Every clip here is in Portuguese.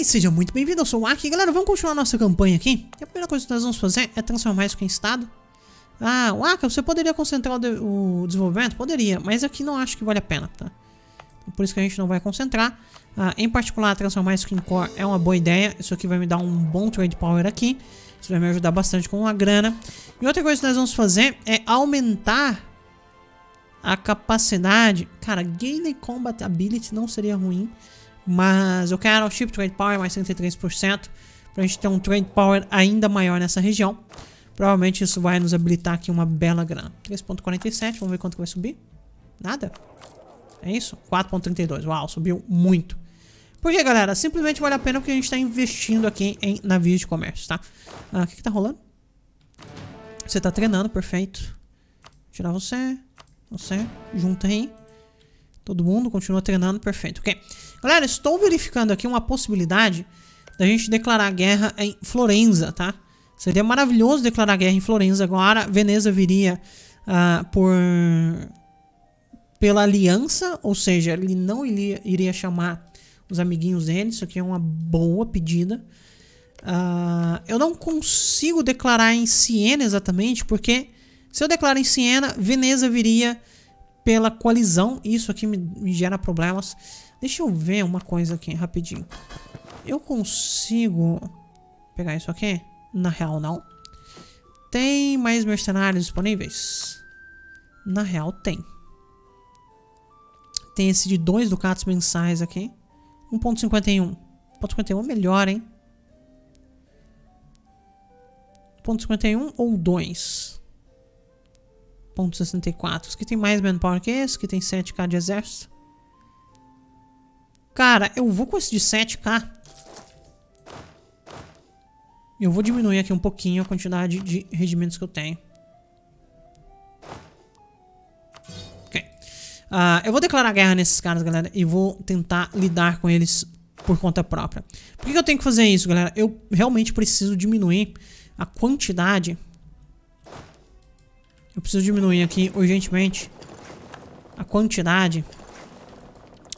e seja muito bem-vindo, eu sou o Aki. Galera, vamos continuar nossa campanha aqui. E a primeira coisa que nós vamos fazer é transformar isso aqui em estado. Ah, o Aki, você poderia concentrar o desenvolvimento? Poderia, mas aqui não acho que vale a pena, tá? Por isso que a gente não vai concentrar. Em particular, transformar isso aqui em core é uma boa ideia. Isso aqui vai me dar um bom trade power aqui. Isso vai me ajudar bastante com a grana. E outra coisa que nós vamos fazer é aumentar a capacidade. Cara, Gaily Combat Ability não seria ruim, mas eu quero o Ship Trade Power mais 33% pra gente ter um Trade Power ainda maior nessa região. Provavelmente isso vai nos habilitar aqui uma bela grana. 3.47, vamos ver quanto que vai subir. Nada? É isso? 4.32, uau, subiu muito. Por que, galera? Simplesmente vale a pena porque a gente tá investindo aqui em navios de comércio, tá? O que tá rolando? Você tá treinando, perfeito. Tirar você, junta aí. Todo mundo continua treinando, perfeito, ok? Galera, estou verificando aqui uma possibilidade da gente declarar guerra em Florença, tá? Seria maravilhoso declarar guerra em Florença agora. Veneza viria pela aliança, ou seja, ele não iria chamar os amiguinhos dele. Isso aqui é uma boa pedida. Eu não consigo declarar em Siena exatamente, porque se eu declarar em Siena, Veneza viria pela coalizão. Isso aqui me gera problemas. Deixa eu ver uma coisa aqui rapidinho. Eu consigo pegar isso aqui? Na real não. Tem mais mercenários disponíveis? Na real tem. Tem esse de 2 ducatos mensais aqui. 1.51. 1.51 é melhor, hein? 1.51 ou 2? 1.64. Esse que tem mais manpower que esse, que tem 7k de exército. Cara, eu vou com esse de 7k. Eu vou diminuir aqui um pouquinho a quantidade de regimentos que eu tenho. Eu vou declarar guerra nesses caras, galera, e vou tentar lidar com eles por conta própria. Por que eu tenho que fazer isso, galera? Eu realmente preciso diminuir a quantidade. Eu preciso diminuir aqui, urgentemente, a quantidade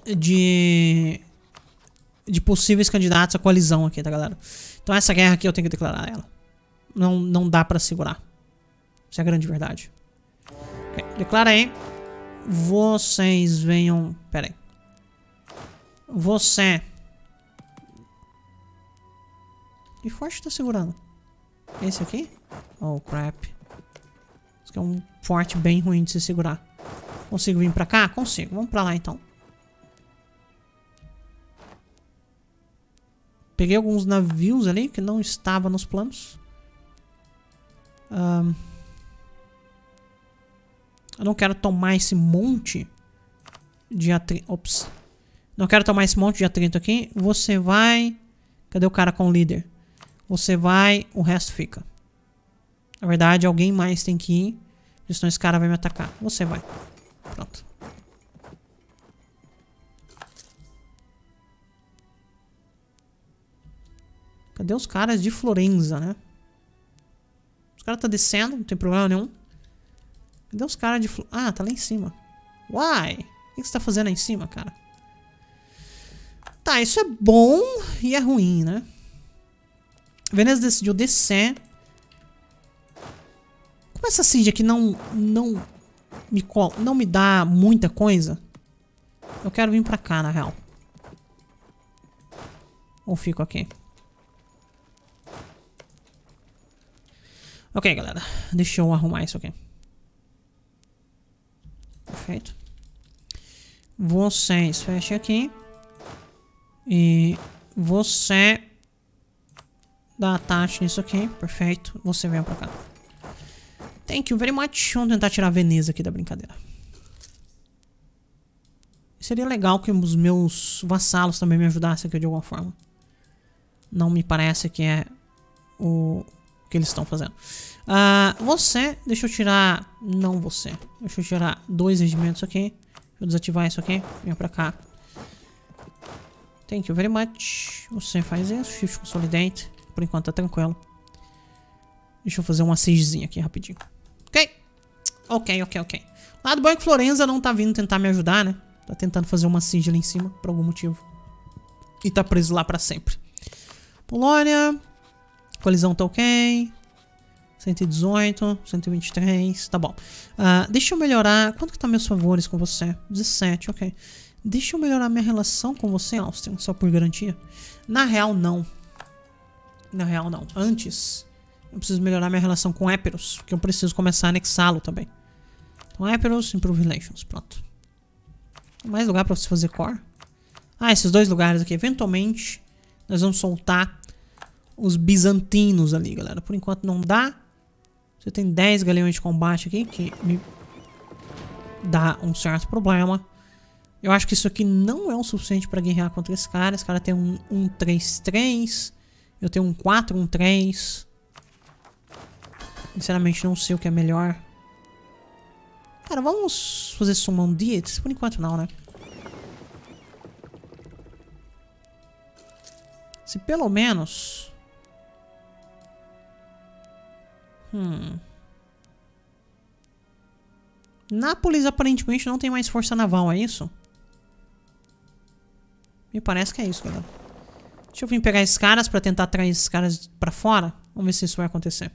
de possíveis candidatos à coalizão aqui, tá, galera? Então essa guerra aqui eu tenho que declarar ela. Não dá pra segurar. Isso é a grande verdade. Okay, declara aí. Vocês venham... Pera aí. Você... Que forte tá segurando? Esse aqui? Oh, crap. Isso aqui é um forte bem ruim de se segurar. Consigo vir pra cá? Consigo. Vamos pra lá, então. Peguei alguns navios ali que não estavam nos planos. Eu não quero tomar esse monte de atrito. Ops. Não quero tomar esse monte de atrito aqui. Você vai... Cadê o cara com o líder? Você vai... O resto fica. Na verdade, alguém mais tem que ir. Senão esse cara vai me atacar. Você vai. Pronto. Cadê os caras de Florença, né? Os caras tá descendo. Não tem problema nenhum. Cadê os caras de... Ah, tá lá em cima. Uai! O que você tá fazendo aí em cima, cara? Tá, isso é bom e é ruim, né? Veneza decidiu descer. Como essa siege aqui não me dá muita coisa, eu quero vir pra cá, na real. Ou fico aqui. Ok, galera. Deixa eu arrumar isso aqui. Perfeito. Vocês fechem aqui. E você dá ataque nisso aqui. Perfeito. Você vem pra cá. Thank you very much. Vamos tentar tirar a Veneza aqui da brincadeira. Seria legal que os meus vassalos também me ajudassem aqui de alguma forma. Não me parece que é o que eles estão fazendo. Você, deixa eu tirar... Não você. Deixa eu tirar 2 regimentos aqui. Deixa eu desativar isso aqui. Vem pra cá. Thank you very much. Você faz isso. Shift Consolidate. Por enquanto tá tranquilo. Deixa eu fazer uma siegezinha aqui rapidinho. Ok. Ok. O lado bom é que Florença não tá vindo tentar me ajudar, né? Tá tentando fazer uma siege ali em cima, por algum motivo. E tá preso lá pra sempre. Polônia. Colisão tá ok. 118, 123, tá bom. Deixa eu melhorar. Quanto que tá meus favores com você? 17, ok. Deixa eu melhorar minha relação com você, Áustria, só por garantia. Na real, não. Na real, não. Antes, eu preciso melhorar minha relação com Épiros, porque eu preciso começar a anexá-lo também. Então, Épiros, Improve Relations, pronto. Tem mais lugar pra você fazer core? Ah, esses dois lugares aqui. Eventualmente, nós vamos soltar os bizantinos ali, galera. Por enquanto não dá. Você tem 10 galeões de combate aqui, que me dá um certo problema. Eu acho que isso aqui não é o suficiente pra guerrear contra esse cara. Esse cara tem um 1-3-3. Eu tenho um 4-1-3. Sinceramente, não sei o que é melhor. Cara, vamos fazer summon diets? Por enquanto não, né? Se pelo menos... Nápoles aparentemente não tem mais força naval, é isso? Me parece que é isso, galera. Deixa eu vir pegar esses caras pra tentar atrair esses caras pra fora. Vamos ver se isso vai acontecer.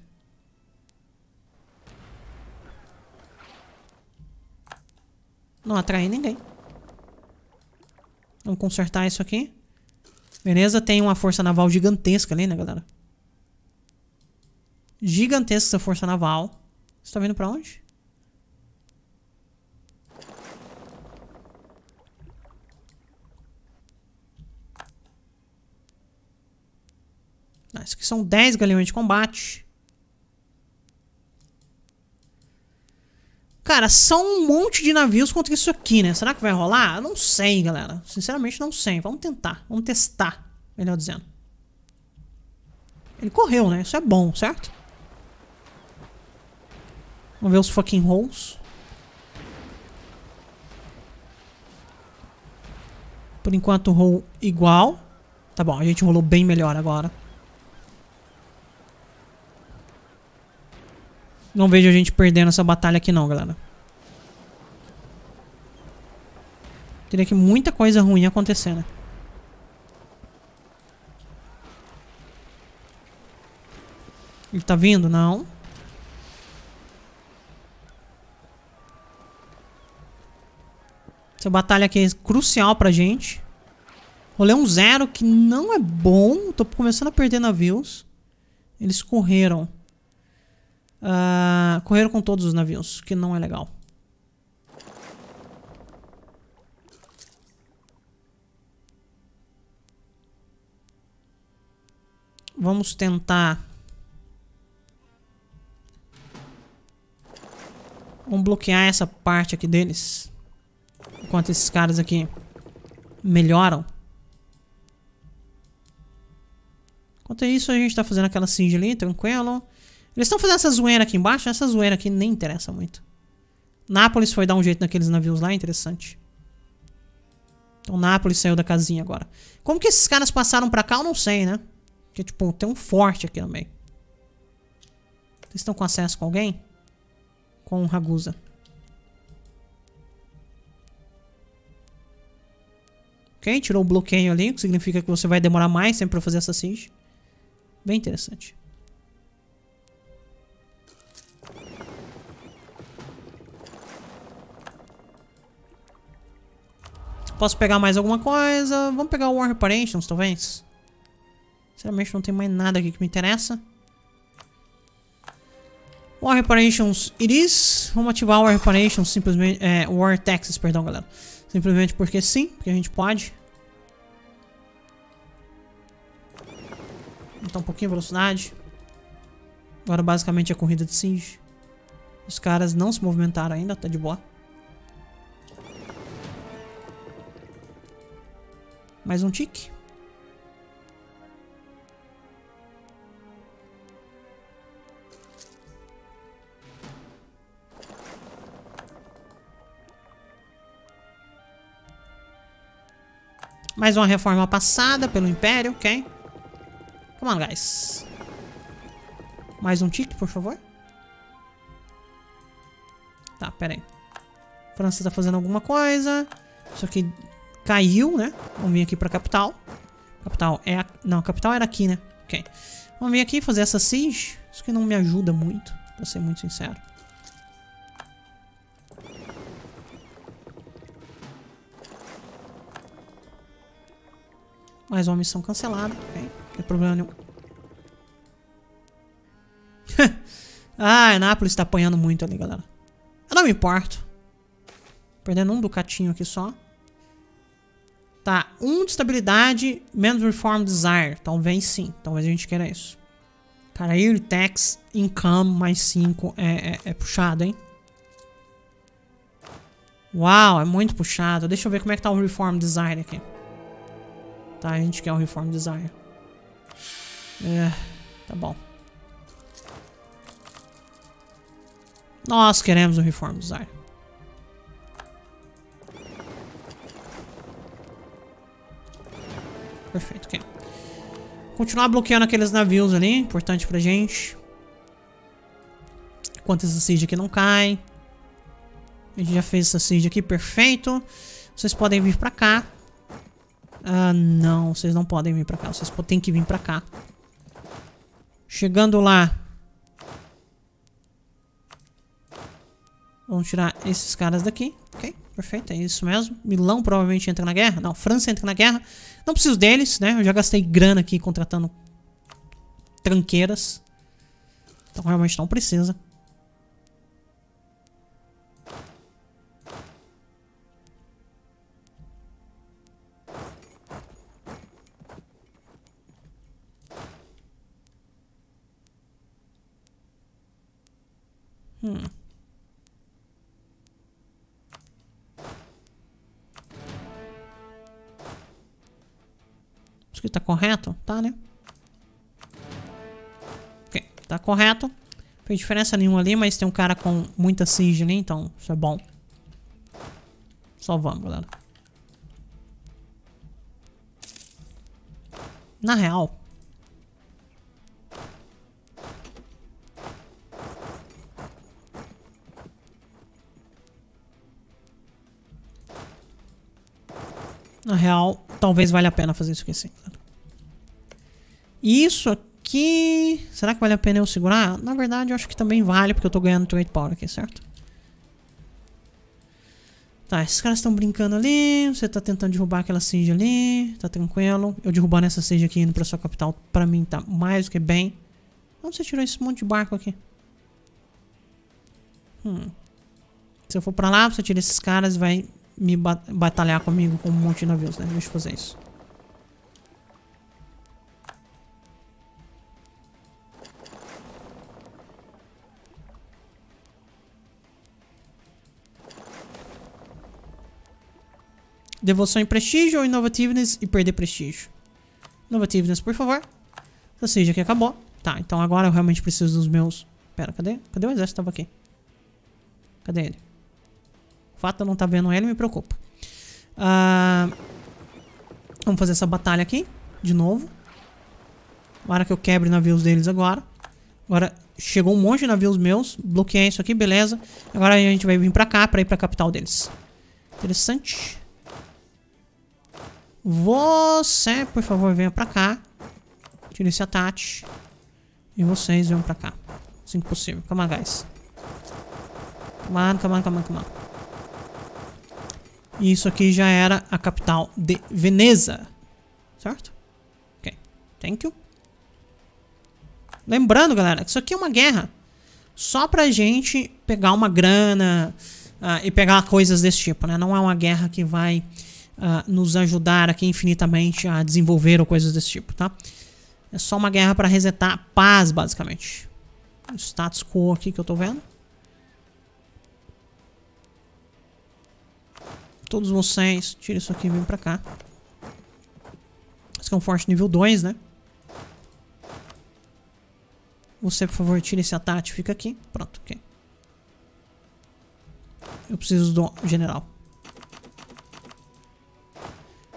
Não atrai ninguém. Vamos consertar isso aqui. Veneza tem uma força naval gigantesca ali, né, galera? Gigantesca essa força naval. Você tá vindo pra onde? Isso aqui são 10 galeões de combate. Cara, são um monte de navios contra isso aqui, né? Será que vai rolar? Eu não sei, galera. Sinceramente, não sei. Vamos tentar. Vamos testar, melhor dizendo. Ele correu, né? Isso é bom, certo? Vamos ver os fucking rolls. Por enquanto, roll igual. Tá bom, a gente rolou bem melhor agora. Não vejo a gente perdendo essa batalha aqui não, galera. Teria que muita coisa ruim acontecer, né? Ele tá vindo? Não. Essa batalha aqui é crucial pra gente. Rolei um 0 que não é bom. Tô começando a perder navios. Eles correram. Correram com todos os navios, que não é legal. Vamos tentar. Vamos bloquear essa parte aqui deles, enquanto esses caras aqui melhoram. Enquanto isso, a gente tá fazendo aquela siege ali, tranquilo. Eles estão fazendo essa zoeira aqui embaixo. Essa zoeira aqui nem interessa muito. Nápoles foi dar um jeito naqueles navios lá. Interessante. Então Nápoles saiu da casinha agora. Como que esses caras passaram pra cá? Eu não sei, né? Porque, tipo, tem um forte aqui também. Vocês estão com acesso com alguém? Com o Ragusa. Ok, tirou o bloqueio ali. O que significa que você vai demorar mais sempre pra fazer essa siege. Bem interessante. Posso pegar mais alguma coisa? Vamos pegar o War Reparations, talvez. Sinceramente, não tem mais nada aqui que me interessa. War Reparations, Iris. Vamos ativar o War Reparations, simplesmente... War Taxes, perdão, galera. Simplesmente porque sim, porque a gente pode. Então, um pouquinho de velocidade. Agora, basicamente, é corrida de siege. Os caras não se movimentaram ainda, tá de boa. Mais um tique. Mais uma reforma passada pelo Império, ok. Come on, guys. Mais um tique, por favor. Tá, pera aí. França tá fazendo alguma coisa. Isso aqui... caiu, né? Vamos vir aqui pra capital. Capital é a... Não, a capital era aqui, né? Ok. Vamos vir aqui fazer essa siege. Isso que não me ajuda muito, pra ser muito sincero. Mais uma missão cancelada. Ok. Não tem problema nenhum. Ah, Nápoles tá apanhando muito ali, galera. Eu não me importo. Perdendo um ducatinho aqui só. Tá, 1 de estabilidade, menos reform desire. Talvez sim, talvez a gente queira isso. Cara, aí tax income mais 5 é puxado, hein? Uau, é muito puxado. Deixa eu ver como é que tá o reform desire aqui. Tá, a gente quer o reform desire. É, tá bom. Nós queremos o reform desire. Perfeito, ok. Continuar bloqueando aqueles navios ali, importante pra gente. Enquanto essa siege aqui não cai. A gente já fez essa siege aqui, perfeito. Vocês podem vir pra cá. Ah, não, vocês não podem vir pra cá. Vocês têm que vir pra cá. Chegando lá. Vamos tirar esses caras daqui, ok? Perfeito, é isso mesmo. Milão provavelmente entra na guerra. Não, França entra na guerra. Não preciso deles, né? Eu já gastei grana aqui contratando tranqueiras. Então realmente não precisa. Tá correto? Tá, né? Ok, tá correto. Não fez diferença nenhuma ali, mas tem um cara com muita siege ali, então isso é bom. Só vamos, galera. Na real. Na real, talvez valha a pena fazer isso aqui sim. Isso aqui... Será que vale a pena eu segurar? Na verdade, eu acho que também vale, porque eu tô ganhando trade power aqui, certo? Tá, esses caras estão brincando ali. Você tá tentando derrubar aquela siege ali. Tá tranquilo. Eu derrubando essa siege aqui indo pra sua capital, pra mim tá mais do que bem. Onde você tirou esse monte de barco aqui? Se eu for pra lá, você tira esses caras e vai me batalhar comigo com um monte de navios, né? Deixa eu fazer isso. Devolução em prestígio ou innovativeness e perder prestígio? Innovativeness, por favor. Ou seja, aqui acabou. Tá, então agora eu realmente preciso dos meus... Pera, cadê? Cadê o exército? Tava aqui. Cadê ele? O fato de eu não estar vendo ele me preocupa. Vamos fazer essa batalha aqui. De novo. Para que eu quebre navios deles agora. Agora chegou um monte de navios meus. Bloqueei isso aqui, beleza. Agora a gente vai vir pra cá, pra ir pra capital deles. Interessante. Você, por favor, venha pra cá. Tira esse ataque. E vocês venham pra cá. Assim que possível. Come on, guys. Come on, come on, come on, come on. E isso aqui já era a capital de Veneza. Certo? Ok. Thank you. Lembrando, galera, que isso aqui é uma guerra. Só pra gente pegar uma grana e pegar coisas desse tipo, né? Não é uma guerra que vai... nos ajudar aqui infinitamente a desenvolver ou coisas desse tipo, tá? É só uma guerra pra resetar a paz, basicamente. O status quo aqui que eu tô vendo. Todos vocês, tira isso aqui e vem pra cá. Esse aqui é um forte nível 2, né? Você, por favor, tira esse ataque, fica aqui. Pronto, ok. Eu preciso do general.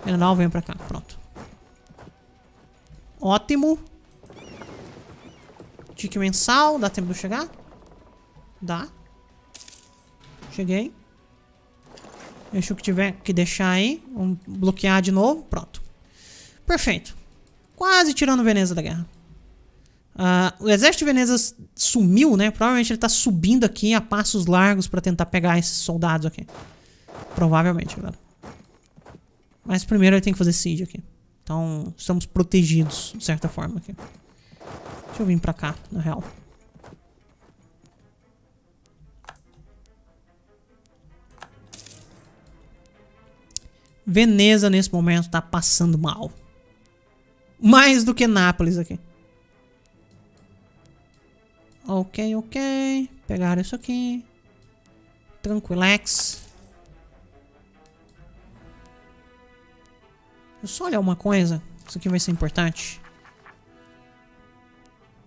General, venha pra cá. Pronto. Ótimo. Tique mensal. Dá tempo de eu chegar? Dá. Cheguei. Deixa o que tiver que deixar aí. Vamos bloquear de novo. Pronto. Perfeito. quase tirando Veneza da guerra. O exército de Veneza sumiu, né? Provavelmente ele tá subindo aqui a passos largos pra tentar pegar esses soldados aqui. Provavelmente, galera. Mas primeiro ele tem que fazer siege aqui. Então, estamos protegidos, de certa forma, aqui. Deixa eu vir pra cá, na real. Veneza, nesse momento, tá passando mal. Mais do que Nápoles aqui. Ok, ok. Pegaram isso aqui. Tranquilex. Deixa eu só olhar uma coisa. Isso aqui vai ser importante.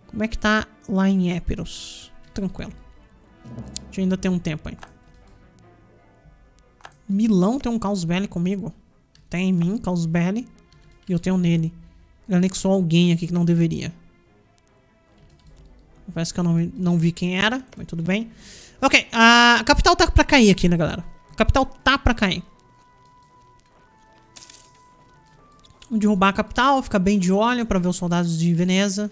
Como é que tá lá em Épiros? Tranquilo. A gente ainda tem um tempo aí. Milão tem um caos belli comigo. Tem em mim, caos belli. E eu tenho nele. Ele anexou alguém aqui que não deveria. Parece que eu não vi quem era, mas tudo bem. Ok, a capital tá pra cair aqui, né, galera? A capital tá pra cair. Vamos derrubar a capital, ficar bem de olho pra ver os soldados de Veneza.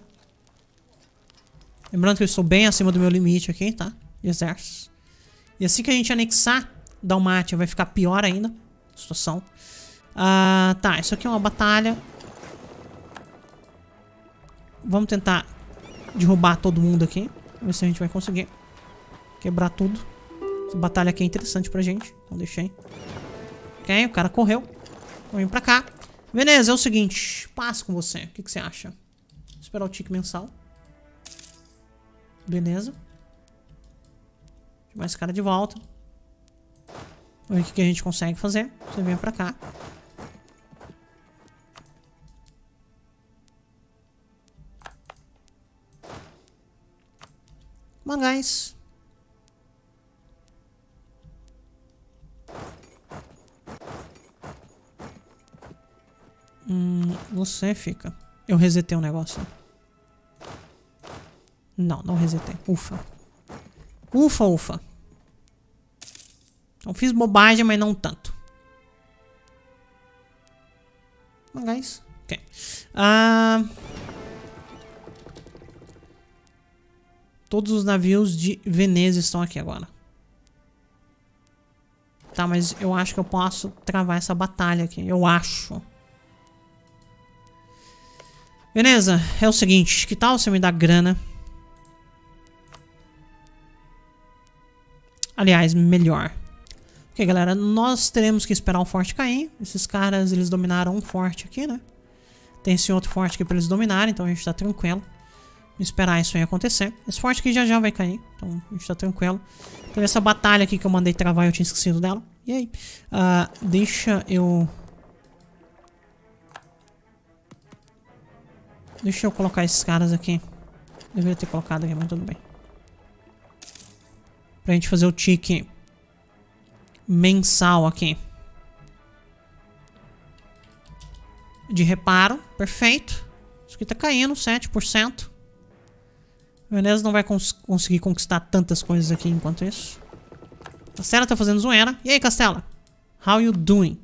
Lembrando que eu estou bem acima do meu limite aqui, tá? De exércitos. E assim que a gente anexar Dalmatia, vai ficar pior ainda a situação. Tá, isso aqui é uma batalha. Vamos tentar derrubar todo mundo aqui. Vamos ver se a gente vai conseguir quebrar tudo. Essa batalha aqui é interessante pra gente. Não deixei. Ok, o cara correu. Vamos vir pra cá. Veneza, é o seguinte. Passo com você. O que, que você acha? Vou esperar o tique mensal. Beleza. Chamar esse cara de volta. Vamos ver o que, que a gente consegue fazer. Você vem pra cá. Mangás. Você fica. Eu resetei um negócio. Não, não resetei. Ufa. Ufa, ufa. Então fiz bobagem, mas não tanto. Mangás. Ok. Todos os navios de Veneza estão aqui agora. Tá, mas eu acho que eu posso travar essa batalha aqui. Eu acho. Veneza, é o seguinte. Que tal você me dar grana? Aliás, melhor. Ok, galera. Nós teremos que esperar o forte cair. Esses caras, eles dominaram um forte aqui, né? Tem esse outro forte aqui pra eles dominarem. Então a gente tá tranquilo. Esperar isso aí acontecer. Esse forte aqui já vai cair. Então a gente tá tranquilo. Teve essa batalha aqui que eu mandei travar e eu tinha esquecido dela. E aí? Deixa eu colocar esses caras aqui. Deveria ter colocado aqui, mas tudo bem. Pra gente fazer o tique mensal aqui. De reparo. Perfeito. Isso aqui tá caindo. 7%. Veneza não vai conseguir conquistar tantas coisas aqui enquanto isso. Castela tá fazendo zoeira. E aí, Castela? How you doing?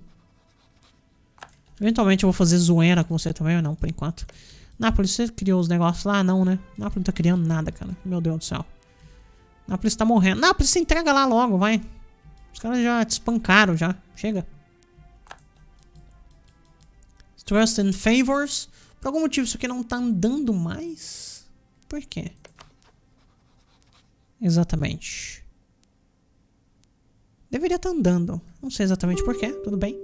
Eventualmente eu vou fazer zoeira com você também, ou não, por enquanto. Nápoles, você criou os negócios lá? Não, né? Nápoles não tá criando nada, cara. Meu Deus do céu. Nápoles tá morrendo. Nápoles, se entrega lá logo, vai. Os caras já te espancaram, já. Chega. Trust and favors. Por algum motivo isso aqui não tá andando mais? Por quê? Exatamente. Deveria estar andando. Não sei exatamente porquê. Tudo bem.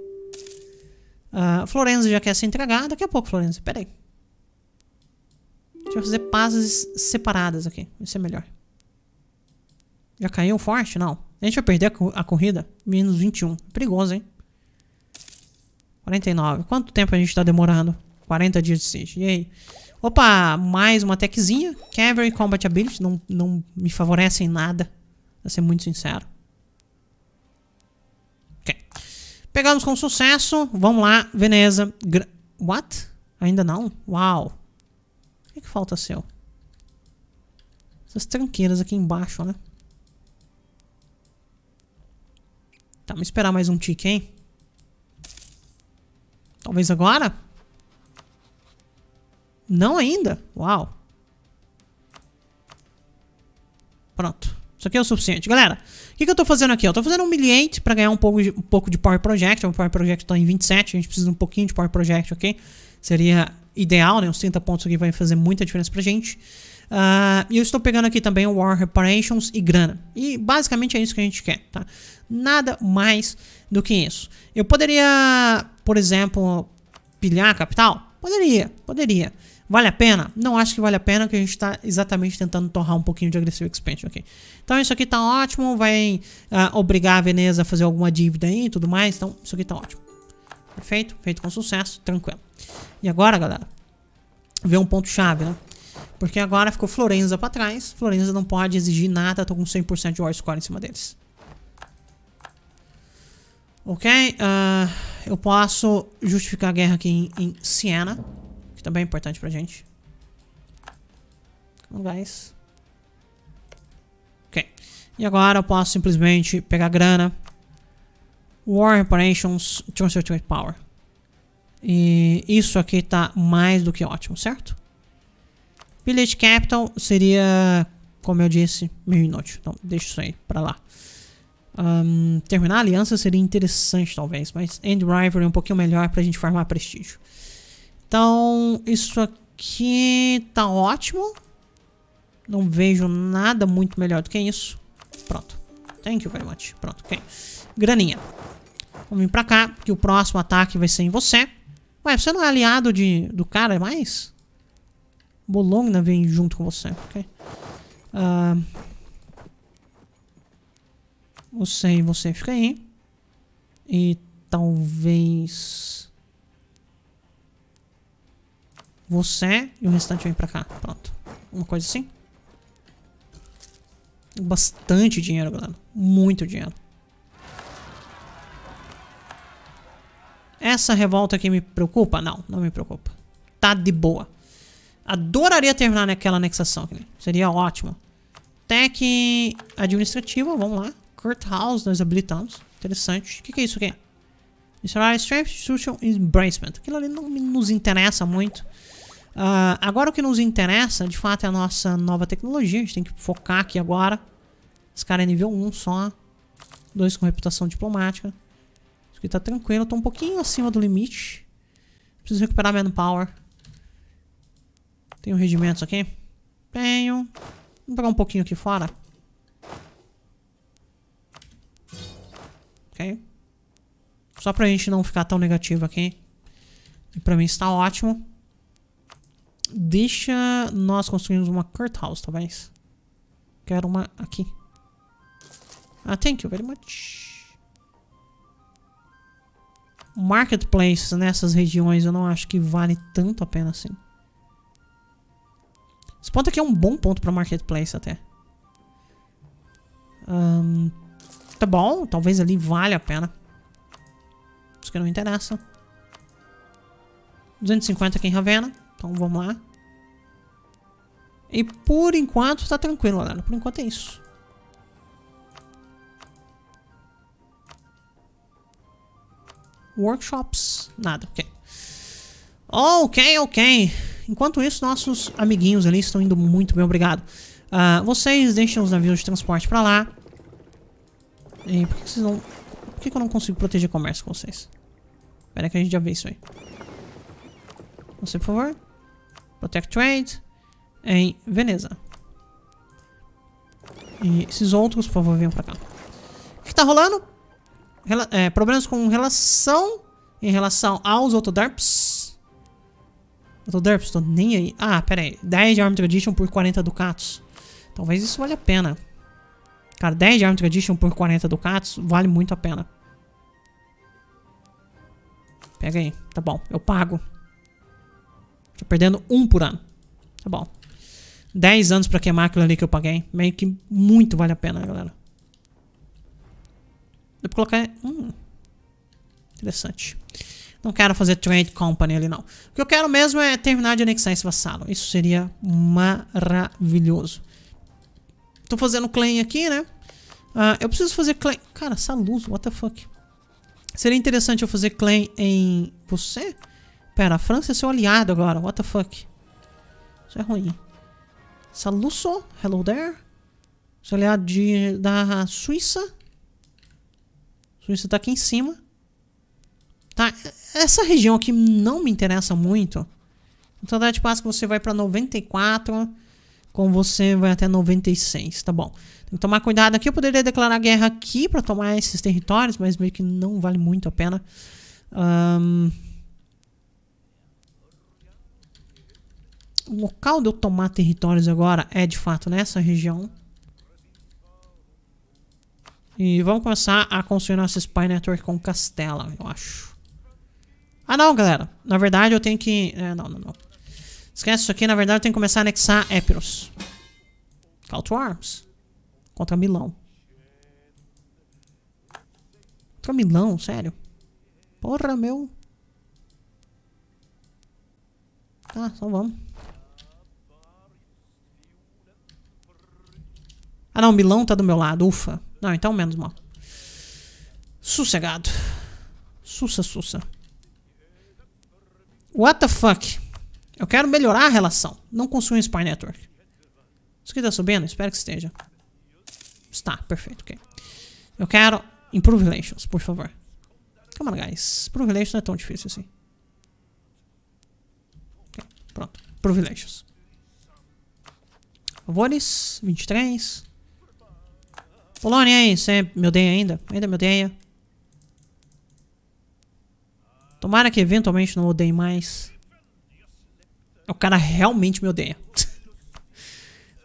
Florença já quer se entregar. Daqui a pouco, Florença. Pera aí. Deixa eu fazer pazes separadas aqui. Vai ser melhor. Já caiu forte? Não. A gente vai perder a corrida? Menos 21. Perigoso, hein? 49. Quanto tempo a gente tá demorando? 40 dias de siege. E aí? Opa, mais uma techzinha. Cavalry Combat Ability não me favorece em nada. Pra ser muito sincero. Ok. Pegamos com sucesso. Vamos lá, Veneza. What? Ainda não? Uau. O que falta seu? Essas tranqueiras aqui embaixo, né? Tá, vamos esperar mais um tique, hein? Talvez agora? Não ainda? Uau. Pronto. Isso aqui é o suficiente. Galera, o que eu tô fazendo aqui? Eu tô fazendo um humilhante pra ganhar um pouco de Power Project. O Power Project tá em 27. A gente precisa de um pouquinho de Power Project, ok? Seria ideal, né? Os 30 pontos aqui vai fazer muita diferença pra gente. E eu estou pegando aqui também War Reparations e grana. E basicamente é isso que a gente quer, tá? Nada mais do que isso. Eu poderia, por exemplo, pilhar a capital? Poderia. Vale a pena? Não acho que vale a pena, que a gente tá exatamente tentando torrar um pouquinho de Aggressive Expansion aqui. Então isso aqui tá ótimo, vai obrigar a Veneza a fazer alguma dívida aí e tudo mais. Então isso aqui tá ótimo. Perfeito, feito com sucesso, tranquilo. E agora, galera, ver um ponto-chave, né? Porque agora ficou Florença pra trás. Florença não pode exigir nada, tô com 100% de War Score em cima deles. Ok, eu posso justificar a guerra aqui em Siena, que também é importante pra gente. Guys. Ok, e agora eu posso simplesmente pegar grana, War Reparations, Transfer Trade Power. E isso aqui tá mais do que ótimo, certo? Village Capital seria, como eu disse, meio inútil, então deixa isso aí pra lá. Terminar a aliança seria interessante talvez, mas End Rivalry é um pouquinho melhor pra gente farmar prestígio. Então isso aqui tá ótimo. Não vejo nada muito melhor do que isso. Pronto, thank you very much. Pronto, ok, graninha. Vamos vir pra cá, que o próximo ataque vai ser em você. Ué, você não é aliado do cara mais? Bolonha vem junto com você, ok? Você fica aí. E talvez você e o restante vem pra cá. Pronto. Uma coisa assim. Bastante dinheiro, galera. Muito dinheiro. Essa revolta aqui me preocupa? Não, não me preocupa. Tá de boa. Adoraria terminar naquela anexação aqui, né? Seria ótimo. Tech administrativa, vamos lá. Courthouse, nós habilitamos. Interessante. O que é isso aqui? Instalar Strength, Social Embracement. Aquilo ali não nos interessa muito. Agora o que nos interessa, de fato, é a nossa nova tecnologia. A gente tem que focar aqui agora. Esse cara é nível 1 só. 2 com reputação diplomática. Isso aqui tá tranquilo. Tô um pouquinho acima do limite. Preciso recuperar manpower. Tenho regimentos aqui? Tenho. Vamos pegar um pouquinho aqui fora. Ok. Só pra gente não ficar tão negativo aqui. E pra mim está ótimo. Deixa nós construirmos uma courthouse, talvez. Quero uma aqui. Thank you very much. Marketplace nessas regiões eu não acho que vale tanto a pena assim. Esse ponto aqui é um bom ponto pra marketplace até. Tá bom, talvez ali valha a pena. Isso que não interessa. 250 aqui em Ravenna. Então vamos lá. E por enquanto tá tranquilo, galera. Por enquanto é isso. Workshops. Nada, ok. Ok. Enquanto isso, nossos amiguinhos ali estão indo muito bem, obrigado. Vocês deixam os navios de transporte pra lá. E por que vocês não... Por que eu não consigo proteger comércio com vocês? Pera aí que a gente já vê isso aí. Você, por favor. Protect Trade. Em Veneza. E esses outros, por favor, venham pra cá. O que tá rolando? Problemas com relação... Em relação aos autodarps. Eu tô derps, tô nem aí. Pera aí. 10 de Arm Tradition por 40 ducatos. Talvez isso valha a pena. Cara, 10 de Arm Tradition por 40 ducatos vale muito a pena. Pega aí. Tá bom. Eu pago. Tô perdendo um por ano. Tá bom. 10 anos pra queimar aquilo ali que eu paguei. Meio que muito vale a pena, galera. Dá pra colocar... Interessante. Não quero fazer trade company ali, não. O que eu quero mesmo é terminar de anexar esse vassalo. Isso seria maravilhoso. Tô fazendo claim aqui, né? Eu preciso fazer claim... Cara, Saluzzo, what the fuck? Seria interessante eu fazer claim em... Você? Pera, a França é seu aliado agora, what the fuck? Isso é ruim. Saluzzo, hello there. Deixa eu olhar da Suíça. Suíça tá aqui em cima. Tá, essa região aqui não me interessa muito. Então dá de passo que você vai pra 94. Como você vai até 96, tá bom. Tem que tomar cuidado aqui. Eu poderia declarar guerra aqui pra tomar esses territórios, mas meio que não vale muito a pena. O local de eu tomar territórios agora é de fato nessa região. E vamos começar a construir nosso Spy Network com Castela, eu acho. Ah não, galera. Na verdade eu tenho que... Não. Esquece isso aqui. Na verdade eu tenho que começar a anexar Épiros. Call to Arms. Contra Milão. Contra Milão, sério? Porra, meu. Tá, só vamos. Ah não, Milão tá do meu lado, ufa. Não, então menos mal. Sossegado. Sussa. What the fuck? Eu quero melhorar a relação. Não consuma Spy Network. Isso aqui tá subindo? Espero que esteja. Está, perfeito, ok. Eu quero Improve Relations, por favor. Come on, guys. Improve Relations não é tão difícil assim. Okay, pronto. Improve Relations. Favores, 23. Bolonha aí, você me odeia ainda? Ainda me odeia. Tomara que eventualmente não odeie mais. O cara realmente me odeia.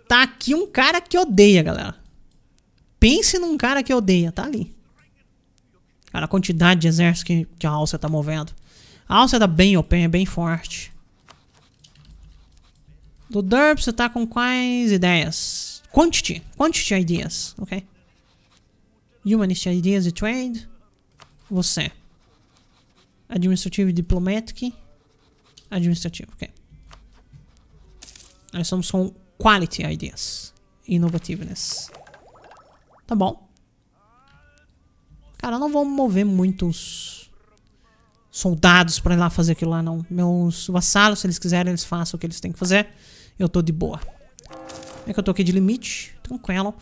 Tá aqui um cara que odeia, galera. Pense num cara que odeia, tá ali. Cara, a quantidade de exército que a Áustria tá movendo. A Áustria tá bem open, é bem forte. Do Derp, você tá com quais ideias? Quantity ideas, ok? Humanist ideas e trade. Você. Administrativo e diplomatic. Administrativo, ok. Nós estamos com quality ideas. Innovativeness. Tá bom. Cara, eu não vou mover muitos soldados pra ir lá fazer aquilo lá, não. Meus vassalos, se eles quiserem, eles façam o que eles têm que fazer. Eu tô de boa. É que eu tô aqui de limite, tranquilo.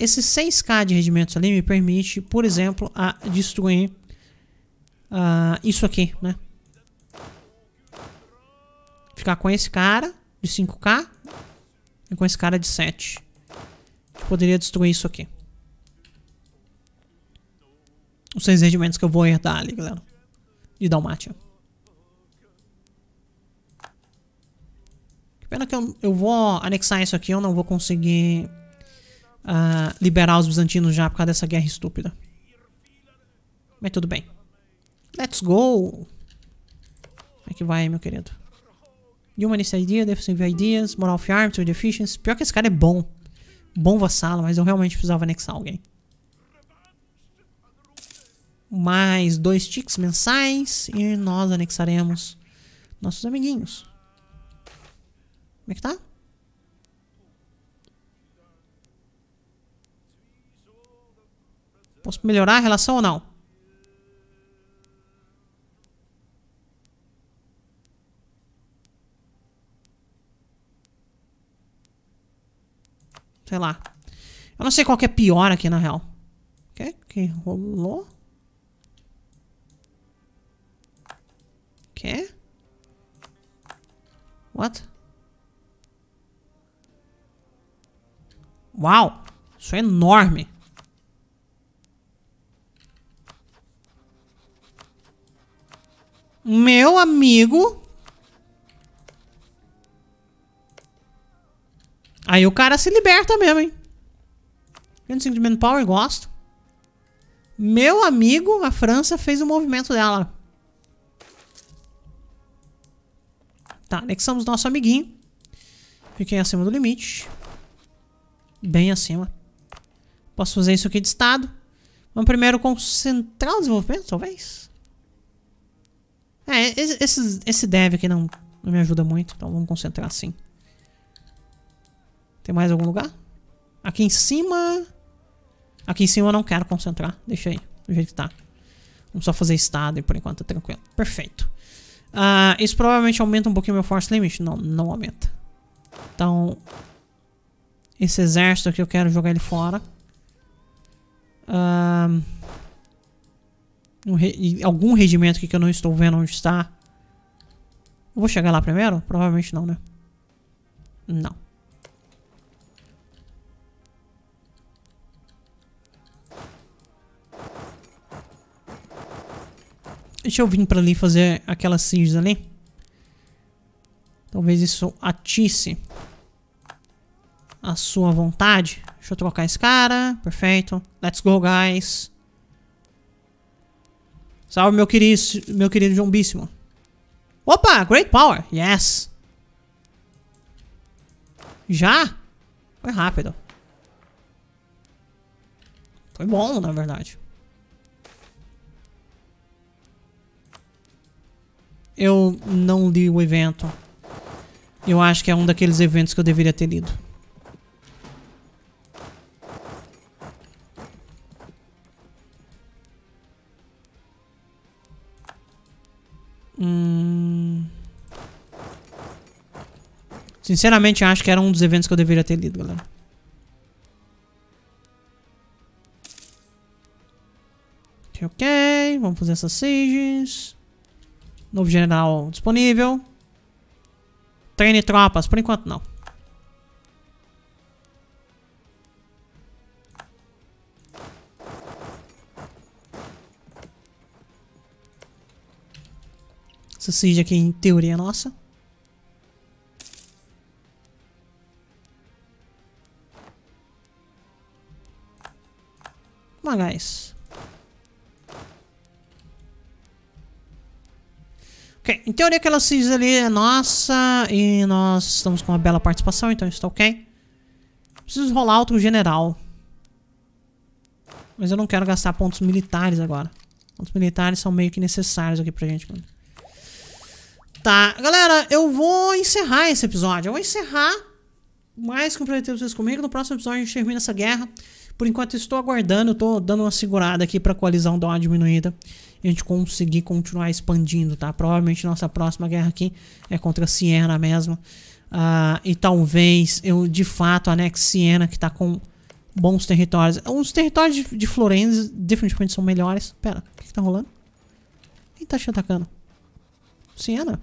Esses 6k de regimentos ali me permite, por exemplo, a destruir isso aqui, né? Ficar com esse cara de 5k e com esse cara de 7. Eu poderia destruir isso aqui. Os 6 regimentos que eu vou herdar ali, galera. De Dalmatia. Pena que eu vou anexar isso aqui. Eu não vou conseguir liberar os bizantinos já por causa dessa guerra estúpida. Mas tudo bem. Let's go. Como é que vai, meu querido? Humanist idea, defensive ideas, moral of arms, trade efficiency. Pior que esse cara é bom. Bom vassalo, mas eu realmente precisava anexar alguém. Mais 2 ticks mensais. E nós anexaremos nossos amiguinhos. Como é que tá? Posso melhorar a relação ou não? Sei lá. Eu não sei qual que é pior aqui, na real. O que é que rolou? O que? What? Uau, isso é enorme. Meu amigo. Aí o cara se liberta mesmo, hein. 25 de manpower, gosto. Meu amigo, a França fez o movimento dela. Tá, anexamos nosso amiguinho. Fiquei acima do limite. Bem acima. Posso fazer isso aqui de estado. Vamos primeiro concentrar o desenvolvimento, talvez. Esse dev aqui não me ajuda muito. Então vamos concentrar sim. Tem mais algum lugar? Aqui em cima. Aqui em cima eu não quero concentrar. Deixa aí, do jeito que tá. Vamos só fazer estado e por enquanto tá tranquilo. Perfeito. Isso provavelmente aumenta um pouquinho meu force limit. Não aumenta. Então, esse exército aqui eu quero jogar ele fora. Algum regimento aqui que eu não estou vendo onde está. Eu vou chegar lá primeiro? Provavelmente não, né? Não. Deixa eu vir pra ali fazer aquela cinza ali. Talvez isso atisse a sua vontade. Deixa eu trocar esse cara. Perfeito. Let's go, guys. Salve, meu querido Jombíssimo. Opa, Great Power. Yes. Já? Foi rápido. Foi bom, na verdade. Eu não li o evento. Eu acho que é um daqueles eventos que eu deveria ter lido. Sinceramente, acho que era um dos eventos que eu deveria ter lido, galera. Ok, vamos fazer essas sieges. Novo general disponível. Treine tropas, por enquanto não. Essa siege aqui em teoria é nossa. Vamos lá, guys. Ok, em teoria aquela siege ali é nossa e nós estamos com uma bela participação, então isso tá ok. Preciso rolar outro general. Mas eu não quero gastar pontos militares agora. Pontos militares são meio que necessários aqui pra gente, mano. Tá, galera, eu vou encerrar esse episódio. Eu vou encerrar, mas comprometendo vocês comigo. No próximo episódio a gente termina essa guerra. Por enquanto eu estou aguardando, eu estou dando uma segurada aqui pra coalizão dar uma diminuída. E a gente conseguir continuar expandindo, tá? Provavelmente nossa próxima guerra aqui é contra a Siena mesmo. E talvez eu, de fato, anexe Siena, que tá com bons territórios. Os territórios de Florença definitivamente são melhores. Pera, o que tá rolando? Quem tá te atacando? Siena?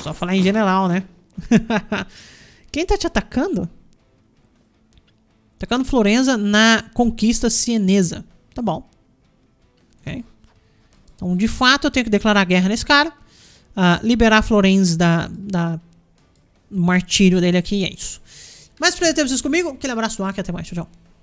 Só falar em general, né? Quem tá te atacando? Atacando Florença na conquista sienesa. Tá bom. Ok. Então, de fato, eu tenho que declarar guerra nesse cara. Liberar Florença do martírio dele aqui. E é isso. Mas, por ter vocês comigo, aquele abraço do Aki. Até mais. Tchau, tchau.